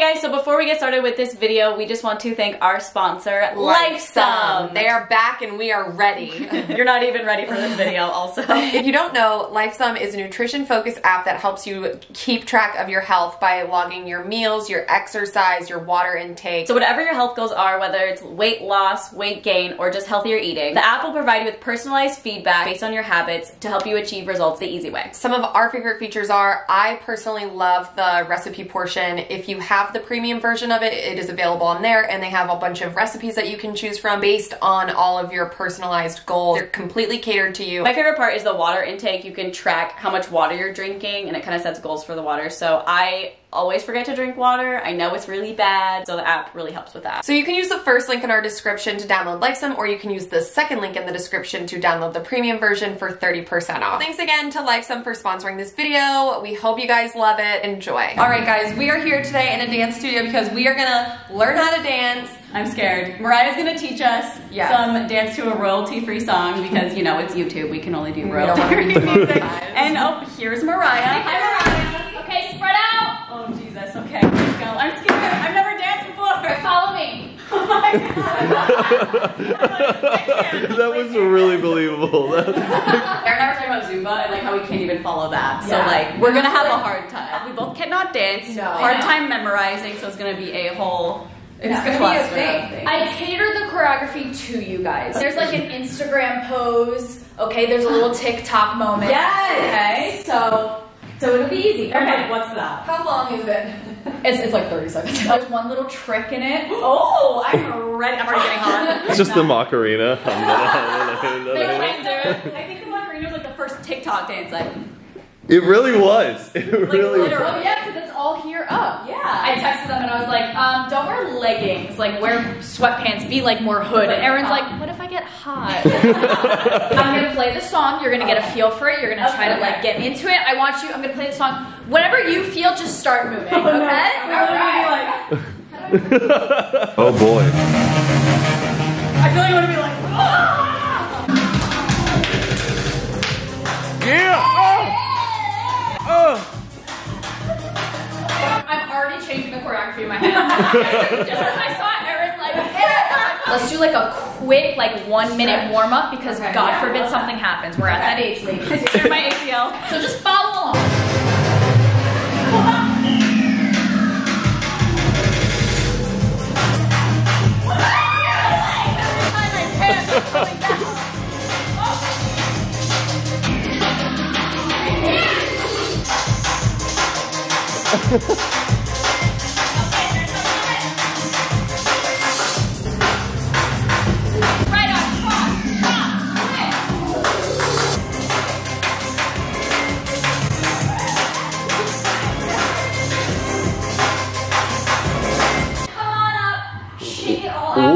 guys, so before we get started with this video, we just want to thank our sponsor, Lifesum. They are back and we are ready. You're not even ready for this video, also. If you don't know, Lifesum is a nutrition-focused app that helps you keep track of your health by logging your meals, your exercise, your water intake. So whatever your health goals are, whether it's weight loss, weight gain, or just healthier eating, the app will provide you with personalized feedback based on your habits to help you achieve results the easy way. Some of our favorite features are, I personally love the recipe portion. If you have the premium version of it, it is available on there, and they have a bunch of recipes that you can choose from based on all of your personalized goals. They're completely catered to you. My favorite part is the water intake. You can track how much water you're drinking, and it kind of sets goals for the water. So I always forget to drink water. I know it's really bad, so the app really helps with that. So you can use the first link in our description to download Lifesum, or you can use the second link in the description to download the premium version for 30% off. Thanks again to Lifesum for sponsoring this video. We hope you guys love it. Enjoy. All right, guys, we are here today in a dance studio because we are gonna learn how to dance. I'm scared. Mariah's gonna teach us some dance to a royalty-free song because, you know, it's YouTube. We can only do royalty-free music. And oh, here's Mariah. Hi, Mariah. Okay, spread out. Oh, Jesus. Okay, let's go. I'm scared. I've never danced before. Follow me. Oh, my God. That was really believable. Erin and I were talking about Zumba and, like, how we can't even follow that. Yeah. So, like, we're going to have a hard time. We both cannot dance. No. Hard time memorizing, so it's going to be a whole... It's going to be a thing. I catered the choreography to you guys. There's, like, an Instagram pose. Okay, there's a little TikTok moment. Yes! Okay, so it'll be easy. Okay, like, what's that? How long is it? It's like 30 seconds. There's one little trick in it. Oh, I'm ready. I'm already getting hot. It's just the macarena. I think the macarena was like the first TikTok dance. It really was. It really was. Oh, yeah, because it's all here up. Yeah. I texted them and I was like, don't wear leggings. Like, wear sweatpants. Be, like, more hood. And Erin's like, what if I get hot? I'm going to play the song. You're going to get a feel for it. You're going to try to, like, get into it. I'm going to play the song. Whenever you feel, just start moving. Okay? All right. Oh, boy. I feel like I'm going to be like, oh! Yeah! Oh! I'm already changing the choreography in my head. Just as I saw Erin, like, let's do like a quick, like 1 minute warm up because God forbid something happens. We're at that age, ladies. You're my ACL, so just follow along.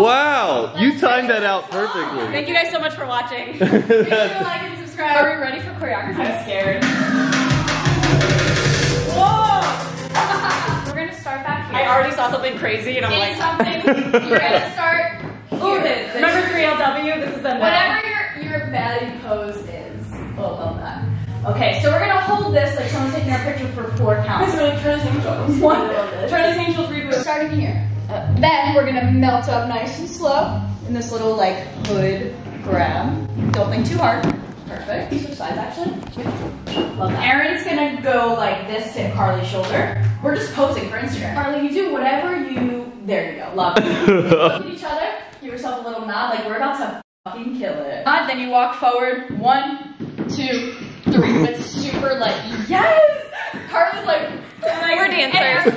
Wow, you timed that out perfectly. Thank you guys so much for watching. Make sure to like and subscribe. Are we ready for choreography? I'm scared. Whoa! We're gonna start back here. I already saw something crazy and I'm something. You're gonna start here. Ooh, this. Remember 3LW? This is the whatever your belly pose is. We'll love that. Okay, so we're gonna hold this like someone's taking our picture for 4 counts. It's really Charlie's Angels. Charlie's Angels reboot. Starting here. Then we're gonna melt up nice and slow in this little like hood grab. Don't think too hard. Perfect. Switch sides actually. Love that. Erin's gonna go like this to Carly's shoulder. We're just posing for Instagram. Carly, you do whatever you. There you go. Love it. Look at each other. Give yourself a little nod. Like we're about to fucking kill it. Nod. Then you walk forward. 1, 2, 3. But super like yes. Carly's like we're dancers.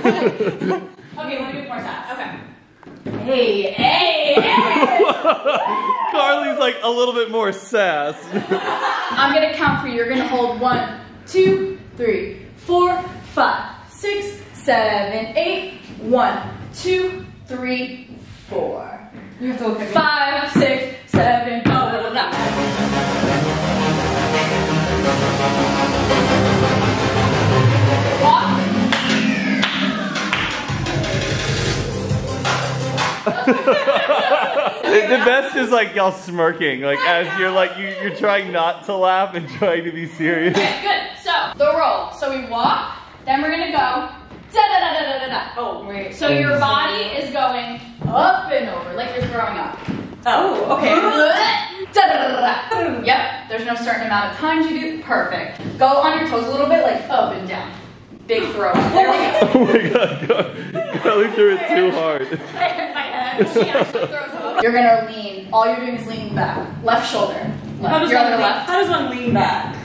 Okay, let me do more shots. Okay. Hey, hey, hey! Carly's like a little bit more sass. I'm gonna count for you. You're gonna hold 1, 2, 3, 4, 5, 6, 7, 8. 1, 2, 3, 4. You have to look at me. 5, 6, 7. Blah, blah, blah, blah. Walk. The best is like y'all smirking, like as you're like you're trying not to laugh and trying to be serious. Okay, good. So the roll. So we walk, then we're gonna go da da da da da da. Oh, wait. So your body is going up and over, like you're throwing up. Oh, okay. Da, da, da, da, da. Yep. There's no certain amount of times you do. Perfect. Go on your toes a little bit, like up and down. Big throw. There we go. Oh my God, God. Carly threw it too hard. My head. She actually throws up. You're gonna lean. All you're doing is leaning back. Left shoulder. Left. Your other left. How does one lean back?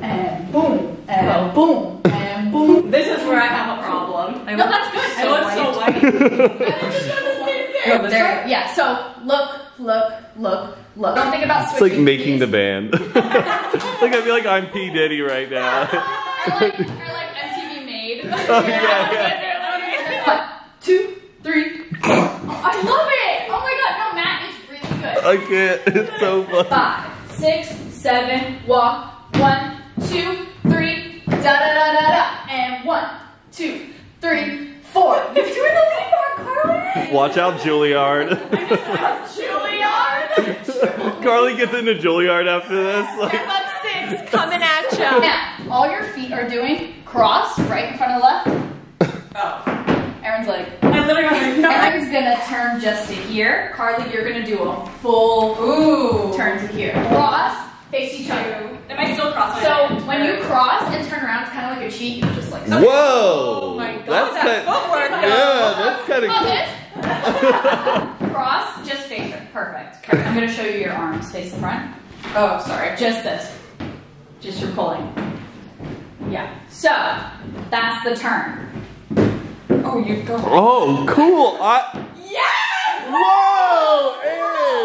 And boom. And boom. And boom. This is where I have a problem. No, that's good. So I look so white. I just done the same thing. There. Yeah. So look. Look, look, look. Don't think about switching. It's like making the band. Like I feel like I'm P. Diddy right now. Or like MTV Made. Oh, yeah. 1, 2, 3. I love it. Oh my God. No, Matt is really good. I can't. It's so fun. 5, 6, 7. Walk. 1, 2, 3. Da da da da da. And 1, 2, 3, 4. You're doing the lead bar, Carly. Watch out, Juilliard. Carly gets into Juilliard after this. Like. Step up 6, coming at you. Now, all your feet are doing cross, right in front of the left. Oh. Erin's like, I literally have no. Erin's gonna turn just to here. Carly, you're gonna do a full turn to here. Cross, face each other. Am I still crossing? So when you cross and turn around, it's kind of like a cheat. You're just like, so whoa! Oh my God, that's footwork. Yeah, that's kind of cool. Cross, just face her. Perfect. Okay, I'm going to show you your arms. Face the front. Oh, sorry. Just this. Just your pulling. Yeah. So, that's the turn. Oh, you go. Oh, cool. Yes!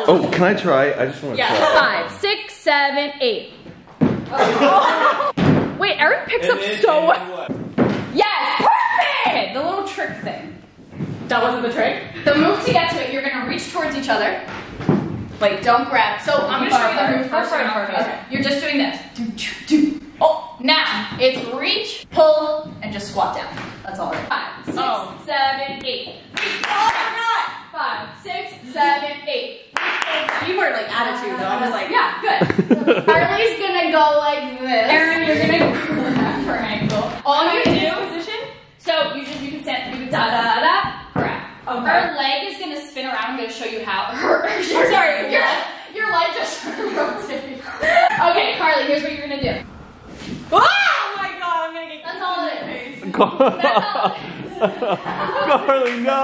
Whoa! Ew. Oh, can I try? I just want to try. 5, 6, 7, 8. Oh. Wait, Erin picks up so well. Yes! Perfect! The little trick thing. That wasn't the trick. The move to get to it, you're gonna reach towards each other. Like, don't grab. So I'm gonna show you the move first. You're just doing this. Do, do, do. Oh, now it's reach, pull, and just squat down. That's all. 5, 6, 7, 8. Reach. Oh my God. 5, 6, 7, 8. You were like attitude though. I was like, yeah, good. Carly's gonna go like this. Erin, you're gonna grab her ankle. All you do position. So you can stand. You can da da da. Okay. Her leg is gonna spin around. I'm gonna show you how. Sorry, your leg just rotated. Okay, Carly, here's what you're gonna do. Oh my God, I'm gonna get. That's all it is. Carly, no.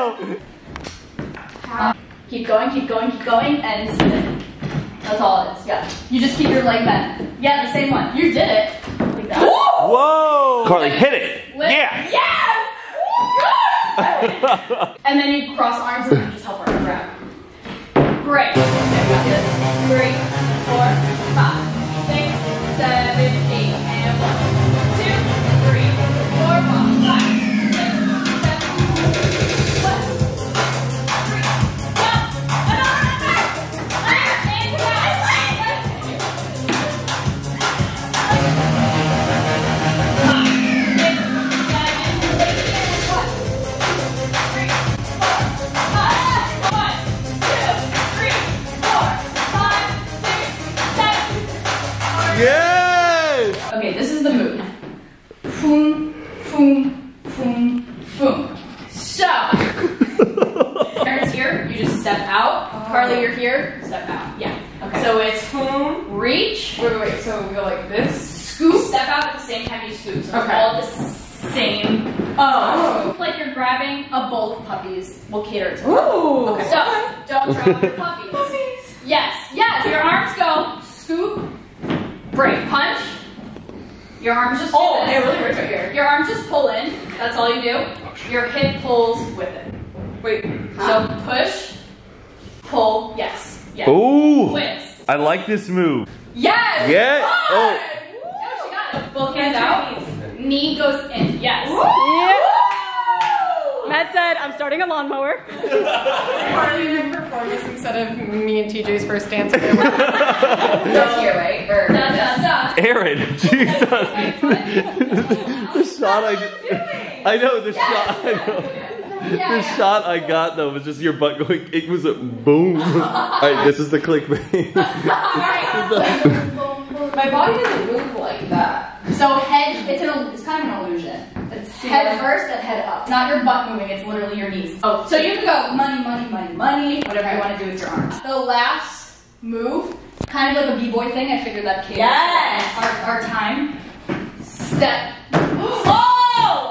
Keep going, keep going, keep going, and spin. That's all it is. Yeah. You just keep your leg bent. Yeah, the same one. You did it. Like that. Whoa! Carly, hit it. Lift. Yeah. Yes. And then you cross arms and you just help her grab. Great. 3, 4, 5, 6, 7, 8, and 1, 2, 3, 4, 5, 6, 7, 8, and 1, 2, 3, 4, 5, 6, 7, 8, 9, 10, 11, 12, 13, 14, 15, 16, 17, 18, 19, 20. Step out. Carly, you're here. You just step out. Carly, you're here. Step out. Yeah. Okay. So it's reach. Wait. So we go like this. Scoop. Step out at the same time you scoop. So it's all the same. Oh. Like you're grabbing a bowl of puppies. We'll cater to them. Ooh. Okay. So don't drop your puppies. Puppies. Yes. Yes. Your arms go scoop. Break. Punch. Your arms just your arms just pull in. That's all you do. Your hip pulls with it. Wait. Huh? So push, pull. Yes. Yes. Ooh. Twist. I like this move. Yes. Yeah. Oh. No, she got it. Both hands out. Knee goes in. Yes. Woo! Matt said, "I'm starting a lawnmower." Carly and I perform this instead of me and TJ's first dance. That's here, right? Or, Erin, Jesus. The shot I know, the shot I know. The shot I got though was just your butt going, it was a boom. Alright, this is the clickbait. My body doesn't move like that. So head, it's kind of an illusion. It's head first and head up. Not your butt moving, it's literally your knees. Oh, so you can go money, money, money, money, whatever you want to do with your arms. The last move, kind of like a b-boy thing, I figured that came our time. Step. Oh!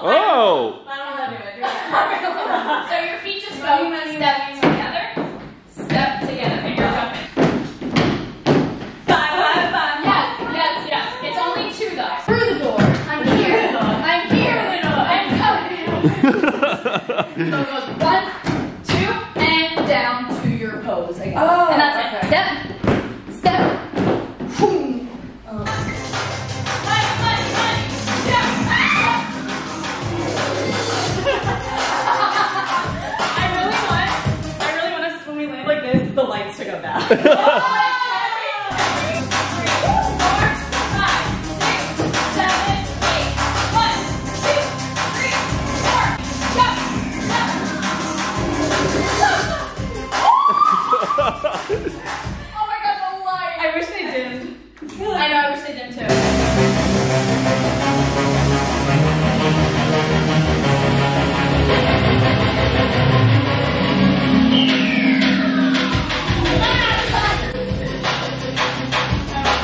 Oh! I don't know how to do it. So your feet just go step together. Step together. And you're jumping. So it goes 1, 2, and down to your pose again. Oh, and that's it. Step, step, boom. I really want us when we land like this, the lights to go down. Oh!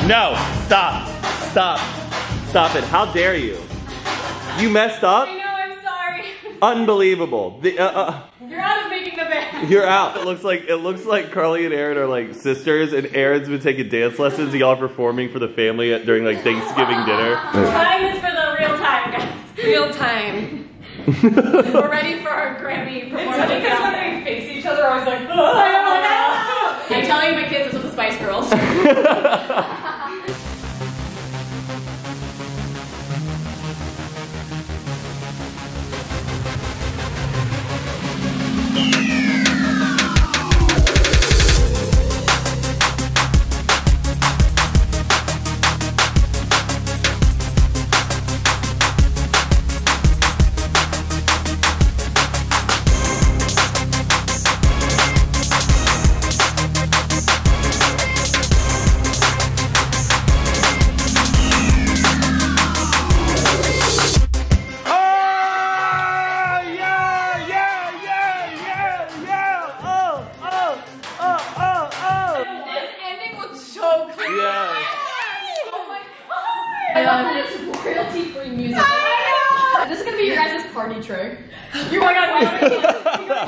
No, stop, stop, stop it. How dare you? You messed up? I know, I'm sorry. Unbelievable. You're out of making the band. You're out. It looks like Carly and Erin are like sisters, and Erin's been taking dance lessons. Y'all performing for the family during like Thanksgiving dinner. Trying this for the real time, guys. Real time. We're ready for our Grammy performance. It's funny because when they face each other, I was like, oh. I'm telling my kids this was the Spice Girls.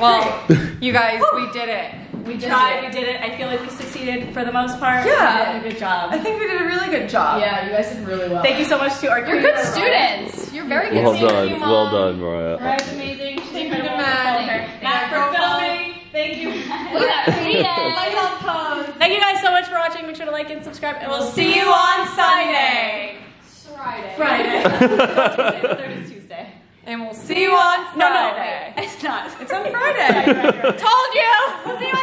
Well, you guys, we did it. We tried, we did it. I feel like we succeeded for the most part. Yeah. We did a good job. I think we did a really good job. Yeah, you guys did really well. Thank you so much to our You're good students. You're very good students. Well done, Mariah. Mariah's amazing. Thank you to Matt for filming. Thank you. Look at that. Thank you guys so much for watching. Make sure to like and subscribe, and we'll see you on Sunday. Friday. Tuesday. And we'll see you on Friday. No, it's not. It's on Friday. Told you. We'll see you on